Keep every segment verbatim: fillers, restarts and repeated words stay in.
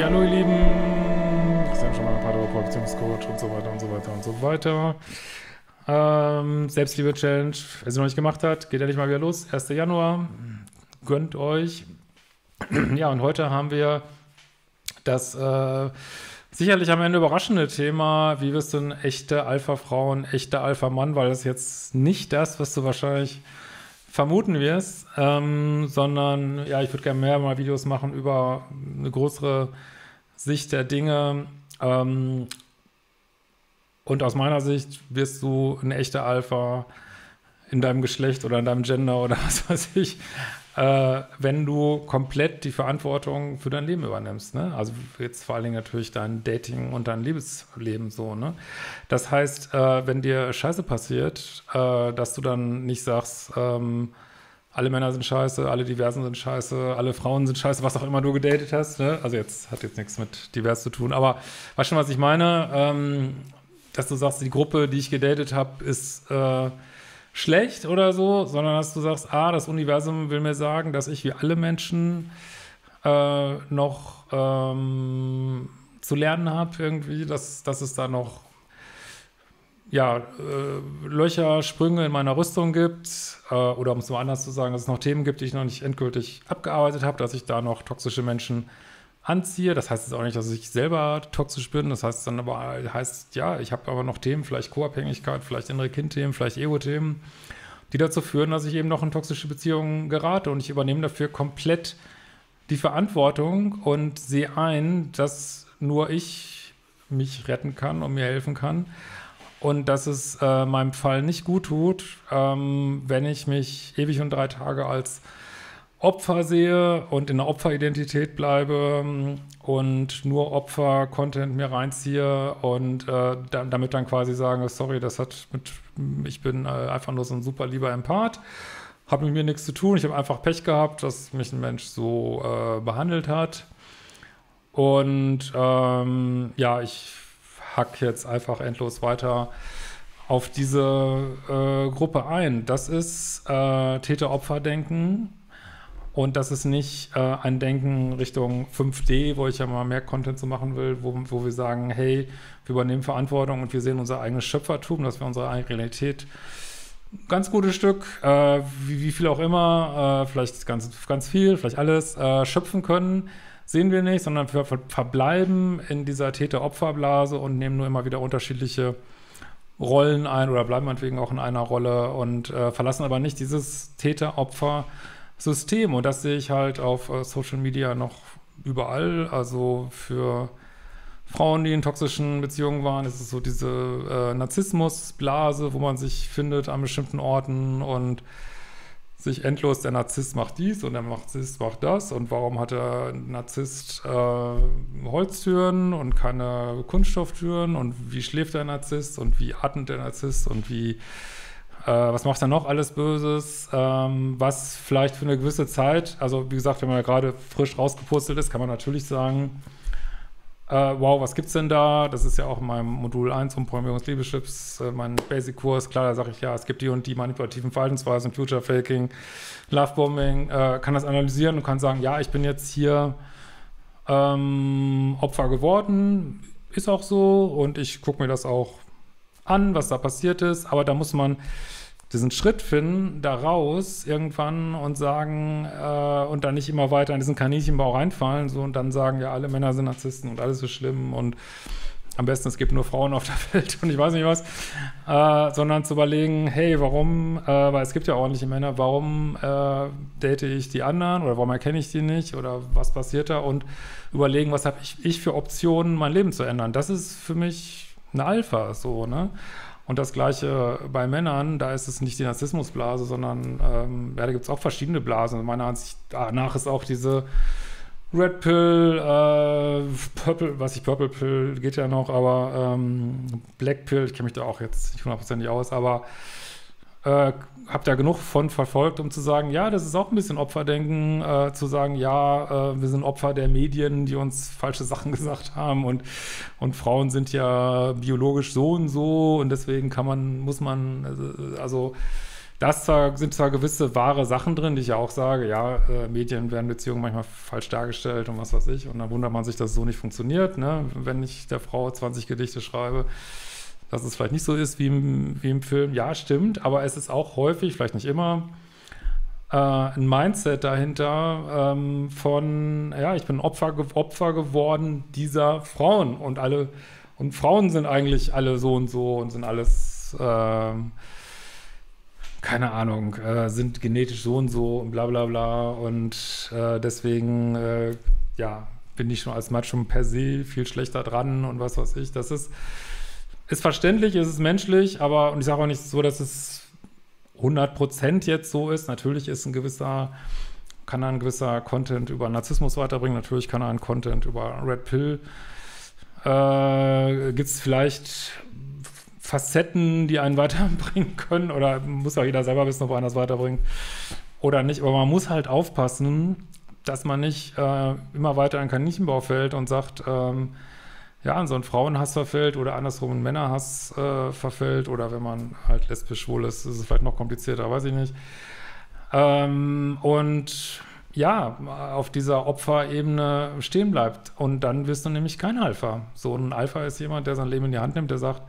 Ja, hallo ihr Lieben, ich habe schon mal ein paar Produktionscoach und so weiter und so weiter und so weiter. Ähm, Selbstliebe-Challenge, wer sie noch nicht gemacht hat, geht endlich mal wieder los, ersten Januar, gönnt euch. Ja, und heute haben wir das äh, sicherlich am Ende überraschende Thema, wie wirst du eine echte Alpha-Frau, echter Alpha-Mann, weil das jetzt nicht das, was du wahrscheinlich vermuten wir es, ähm, sondern ja, ich würde gerne mehr mal Videos machen über eine größere Sicht der Dinge. Ähm, und aus meiner Sicht wirst du ein echter Alpha in deinem Geschlecht oder in deinem Gender oder was weiß ich, äh, wenn du komplett die Verantwortung für dein Leben übernimmst, ne? Also jetzt vor allen Dingen natürlich dein Dating und dein Liebesleben so, ne? Das heißt, äh, wenn dir Scheiße passiert, äh, dass du dann nicht sagst, ähm, alle Männer sind scheiße, alle Diversen sind scheiße, alle Frauen sind scheiße, was auch immer du gedatet hast, ne? Also jetzt hat jetzt nichts mit divers zu tun, aber weißt du, was ich meine? Ähm, dass du sagst, die Gruppe, die ich gedatet habe, ist äh, schlecht oder so, sondern dass du sagst, ah, das Universum will mir sagen, dass ich wie alle Menschen äh, noch ähm, zu lernen habe irgendwie, dass, dass es da noch ja, äh, Löcher, Sprünge in meiner Rüstung gibt äh, oder um es mal anders zu sagen, dass es noch Themen gibt, die ich noch nicht endgültig abgearbeitet habe, dass ich da noch toxische Menschen anziehe. Das heißt jetzt auch nicht, dass ich selber toxisch bin. Das heißt dann aber, heißt ja, ich habe aber noch Themen, vielleicht Co-Abhängigkeit, vielleicht innere Kind-Themen, vielleicht Ego-Themen, die dazu führen, dass ich eben noch in toxische Beziehungen gerate. Und ich übernehme dafür komplett die Verantwortung und sehe ein, dass nur ich mich retten kann und mir helfen kann. Und dass es äh, meinem Fall nicht gut tut, ähm, wenn ich mich ewig und drei Tage als Opfer sehe und in der Opferidentität bleibe und nur Opfer-Content mir reinziehe und äh, damit dann quasi sagen, sorry, das hat mit, ich bin äh, einfach nur so ein super lieber Empath, habe mit mir nichts zu tun, ich habe einfach Pech gehabt, dass mich ein Mensch so äh, behandelt hat und ähm, ja, ich hack jetzt einfach endlos weiter auf diese äh, Gruppe ein. Das ist äh, Täter-Opfer-Denken. Und das ist nicht äh, ein Denken Richtung fünf D, wo ich ja mal mehr Content so machen will, wo, wo wir sagen, hey, wir übernehmen Verantwortung und wir sehen unser eigenes Schöpfertum, dass wir unsere eigene Realität, ganz gutes Stück, äh, wie, wie viel auch immer, äh, vielleicht ganz, ganz viel, vielleicht alles, äh, schöpfen können, sehen wir nicht, sondern wir verbleiben in dieser Täter-Opfer-Blase und nehmen nur immer wieder unterschiedliche Rollen ein oder bleiben meinetwegen auch in einer Rolle und äh, verlassen aber nicht dieses Täter-Opfer- System. Und das sehe ich halt auf Social Media noch überall. Also für Frauen, die in toxischen Beziehungen waren, ist es so diese äh, Narzissmusblase, wo man sich findet an bestimmten Orten und sich endlos, der Narzisst macht dies und der Narzisst macht das und warum hat der Narzisst äh, Holztüren und keine Kunststofftüren und wie schläft der Narzisst und wie atmet der Narzisst und wie Äh, was macht er noch alles Böses, ähm, was vielleicht für eine gewisse Zeit, also wie gesagt, wenn man ja gerade frisch rausgepurzelt ist, kann man natürlich sagen, äh, wow, was gibt's denn da? Das ist ja auch in meinem Modul eins um Programmierung des Liebeschips, äh, mein Basic-Kurs, klar, da sage ich, ja, es gibt die und die manipulativen Verhaltensweisen, Future-Faking, Love-Bombing, äh, kann das analysieren und kann sagen, ja, ich bin jetzt hier ähm, Opfer geworden, ist auch so und ich gucke mir das auch an, was da passiert ist, aber da muss man diesen Schritt finden, da raus irgendwann und sagen äh, und dann nicht immer weiter in diesen Kaninchenbau reinfallen so und dann sagen, ja, alle Männer sind Narzissten und alles ist schlimm und am besten es gibt nur Frauen auf der Welt und ich weiß nicht was, äh, sondern zu überlegen, hey, warum, äh, weil es gibt ja ordentliche Männer, warum äh, date ich die anderen oder warum erkenne ich die nicht oder was passiert da und überlegen, was habe ich, ich für Optionen, mein Leben zu ändern. Das ist für mich eine Alpha, so, ne? Und das Gleiche bei Männern, da ist es nicht die Narzissmusblase, sondern ähm, ja, da gibt es auch verschiedene Blasen. Meiner Ansicht nach ist auch diese Redpill, äh, Purple, was ich, Purple Pill geht ja noch, aber ähm, Black Pill, ich kenne mich da auch jetzt nicht hundertprozentig aus, aber äh, habe da genug von verfolgt, um zu sagen, ja, das ist auch ein bisschen Opferdenken, äh, zu sagen, ja, äh, wir sind Opfer der Medien, die uns falsche Sachen gesagt haben und, und Frauen sind ja biologisch so und so und deswegen kann man, muss man, also Da sind zwar gewisse wahre Sachen drin, die ich ja auch sage, ja, äh, Medien werden Beziehungen manchmal falsch dargestellt und was weiß ich. Und dann wundert man sich, dass es so nicht funktioniert, ne? Wenn ich der Frau zwanzig Gedichte schreibe, dass es vielleicht nicht so ist wie im, wie im Film. Ja, stimmt, aber es ist auch häufig, vielleicht nicht immer, äh, ein Mindset dahinter ähm, von, ja, ich bin Opfer, Opfer geworden dieser Frauen. Und alle und Frauen sind eigentlich alle so und so und sind alles... Äh, keine Ahnung, äh, sind genetisch so und so und bla bla bla und äh, deswegen, äh, ja, bin ich schon als Macho per se viel schlechter dran und was weiß ich. Das ist, ist verständlich, ist es menschlich, aber, und ich sage auch nicht so, dass es hundert Prozent jetzt so ist. Natürlich ist ein gewisser, kann ein gewisser Content über Narzissmus weiterbringen, natürlich kann ein Content über Redpill, äh, gibt es vielleicht Facetten, die einen weiterbringen können, oder muss ja jeder selber wissen, ob einer es weiterbringt oder nicht, aber man muss halt aufpassen, dass man nicht äh, immer weiter in Kaninchenbau fällt und sagt, ähm, ja, in so einen Frauenhass verfällt oder andersrum in Männerhass äh, verfällt, oder wenn man halt lesbisch schwul ist, ist es vielleicht noch komplizierter, weiß ich nicht. Ähm, und ja, auf dieser Opferebene stehen bleibt und dann wirst du nämlich kein Alpha. So ein Alpha ist jemand, der sein Leben in die Hand nimmt, der sagt,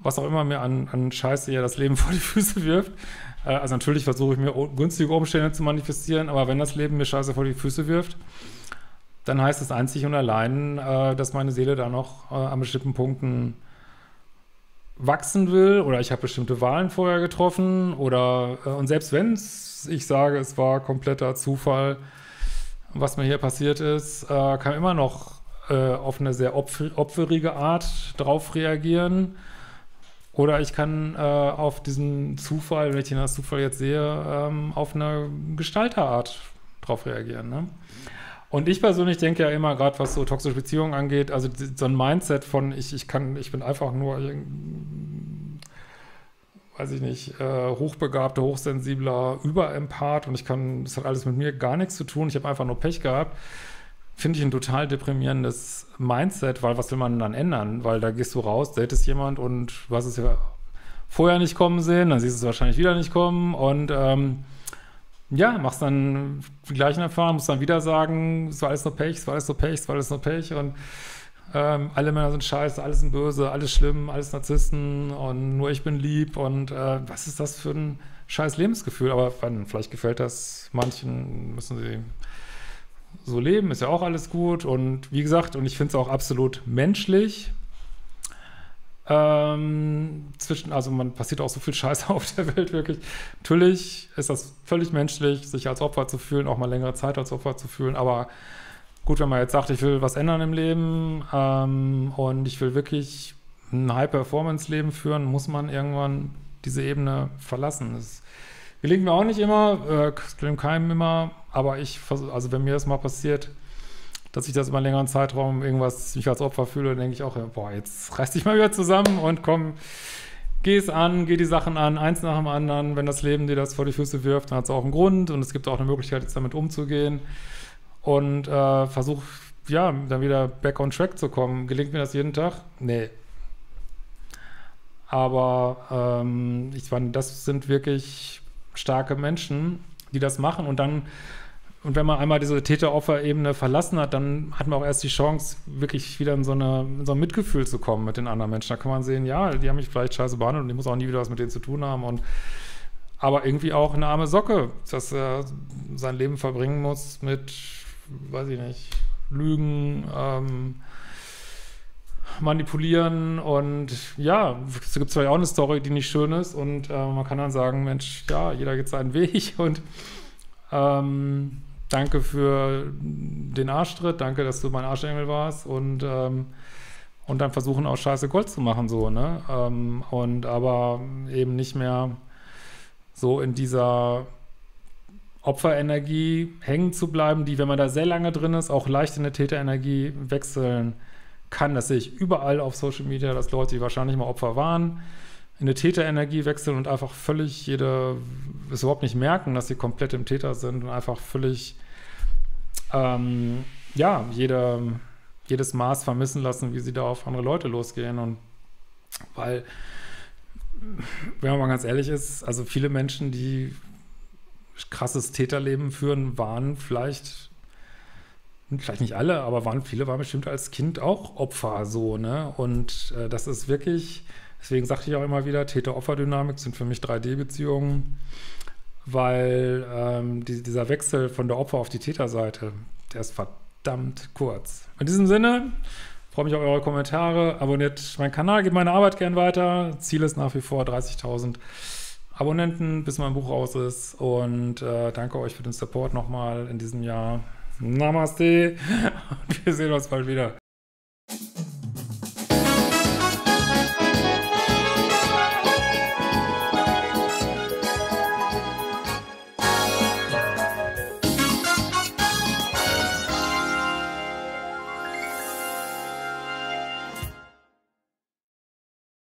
was auch immer mir an, an Scheiße ja das Leben vor die Füße wirft. Also natürlich versuche ich mir günstige Umstände zu manifestieren, aber wenn das Leben mir Scheiße vor die Füße wirft, dann heißt es einzig und allein, dass meine Seele da noch an bestimmten Punkten wachsen will, oder ich habe bestimmte Wahlen vorher getroffen, oder, und selbst wenn ich sage, es war kompletter Zufall, was mir hier passiert ist, kann immer noch auf eine sehr opferige Art drauf reagieren. Oder ich kann äh, auf diesen Zufall, wenn ich den als Zufall jetzt sehe, ähm, auf eine Gestalterart drauf reagieren, ne? Und ich persönlich denke ja immer, gerade was so toxische Beziehungen angeht, also die, so ein Mindset von ich, ich kann, ich bin einfach nur, weiß ich nicht, äh, hochbegabter, hochsensibler Überempath und ich kann, das hat alles mit mir gar nichts zu tun, ich habe einfach nur Pech gehabt, finde ich ein total deprimierendes Mindset, weil was will man dann ändern? Weil da gehst du raus, datest jemand und du hast es ja vorher nicht kommen sehen, dann siehst du es wahrscheinlich wieder nicht kommen und ähm, ja, machst dann die gleichen Erfahrungen, musst dann wieder sagen, es war alles nur Pech, es war alles nur Pech, es war alles nur Pech und ähm, alle Männer sind scheiße, alles sind böse, alles schlimm, alles Narzissten und nur ich bin lieb und äh, was ist das für ein scheiß Lebensgefühl? Aber wann, vielleicht gefällt das manchen, müssen sie... so leben, ist ja auch alles gut und wie gesagt, und ich finde es auch absolut menschlich, ähm, zwischen, also man passiert auch so viel Scheiße auf der Welt wirklich, natürlich ist das völlig menschlich, sich als Opfer zu fühlen, auch mal längere Zeit als Opfer zu fühlen, aber gut, wenn man jetzt sagt, ich will was ändern im Leben ähm, und ich will wirklich ein High-Performance-Leben führen, muss man irgendwann diese Ebene verlassen. Das gelingt mir auch nicht immer, klingt äh, keinem immer, aber ich, also wenn mir das mal passiert, dass ich das über einen längeren Zeitraum irgendwas mich als Opfer fühle, dann denke ich auch, boah, jetzt reiß dich mal wieder zusammen und komm, geh es an, geh die Sachen an, eins nach dem anderen, wenn das Leben dir das vor die Füße wirft, dann hat es auch einen Grund und es gibt auch eine Möglichkeit, jetzt damit umzugehen und äh, versuch, ja, dann wieder back on track zu kommen. Gelingt mir das jeden Tag? Nee. Aber ähm, ich meine, das sind wirklich... starke Menschen, die das machen und dann, und wenn man einmal diese Täter-Opfer-Ebene verlassen hat, dann hat man auch erst die Chance, wirklich wieder in so, eine, in so ein Mitgefühl zu kommen mit den anderen Menschen. Da kann man sehen, ja, die haben mich vielleicht scheiße behandelt und ich muss auch nie wieder was mit denen zu tun haben und aber irgendwie auch eine arme Socke, dass er sein Leben verbringen muss mit, weiß ich nicht, Lügen, ähm, manipulieren und ja, es gibt vielleicht auch eine Story, die nicht schön ist und äh, man kann dann sagen, Mensch, ja, jeder geht seinen Weg und ähm, danke für den Arschtritt, danke, dass du mein Arschengel warst und ähm, und dann versuchen auch scheiße Gold zu machen, so, ne, ähm, und aber eben nicht mehr so in dieser Opferenergie hängen zu bleiben, die, wenn man da sehr lange drin ist, auch leicht in eine Täterenergie wechseln kann. Das sehe ich überall auf Social Media, dass Leute, die wahrscheinlich mal Opfer waren, in eine Täterenergie wechseln und einfach völlig jede, es überhaupt nicht merken, dass sie komplett im Täter sind und einfach völlig, ähm, ja, jede, jedes Maß vermissen lassen, wie sie da auf andere Leute losgehen. Und weil wenn man mal ganz ehrlich ist, also viele Menschen, die krasses Täterleben führen, waren vielleicht, vielleicht nicht alle, aber waren viele, waren bestimmt als Kind auch Opfer, so, ne? Und äh, das ist wirklich, deswegen sagte ich auch immer wieder, Täter-Opfer-Dynamik sind für mich drei D-Beziehungen, weil ähm, die, dieser Wechsel von der Opfer- auf die Täterseite, der ist verdammt kurz. In diesem Sinne, freue mich auf eure Kommentare, abonniert meinen Kanal, gebt meine Arbeit gern weiter. Ziel ist nach wie vor dreißigtausend Abonnenten, bis mein Buch raus ist. Und äh, danke euch für den Support nochmal in diesem Jahr. Namaste und wir sehen uns bald wieder.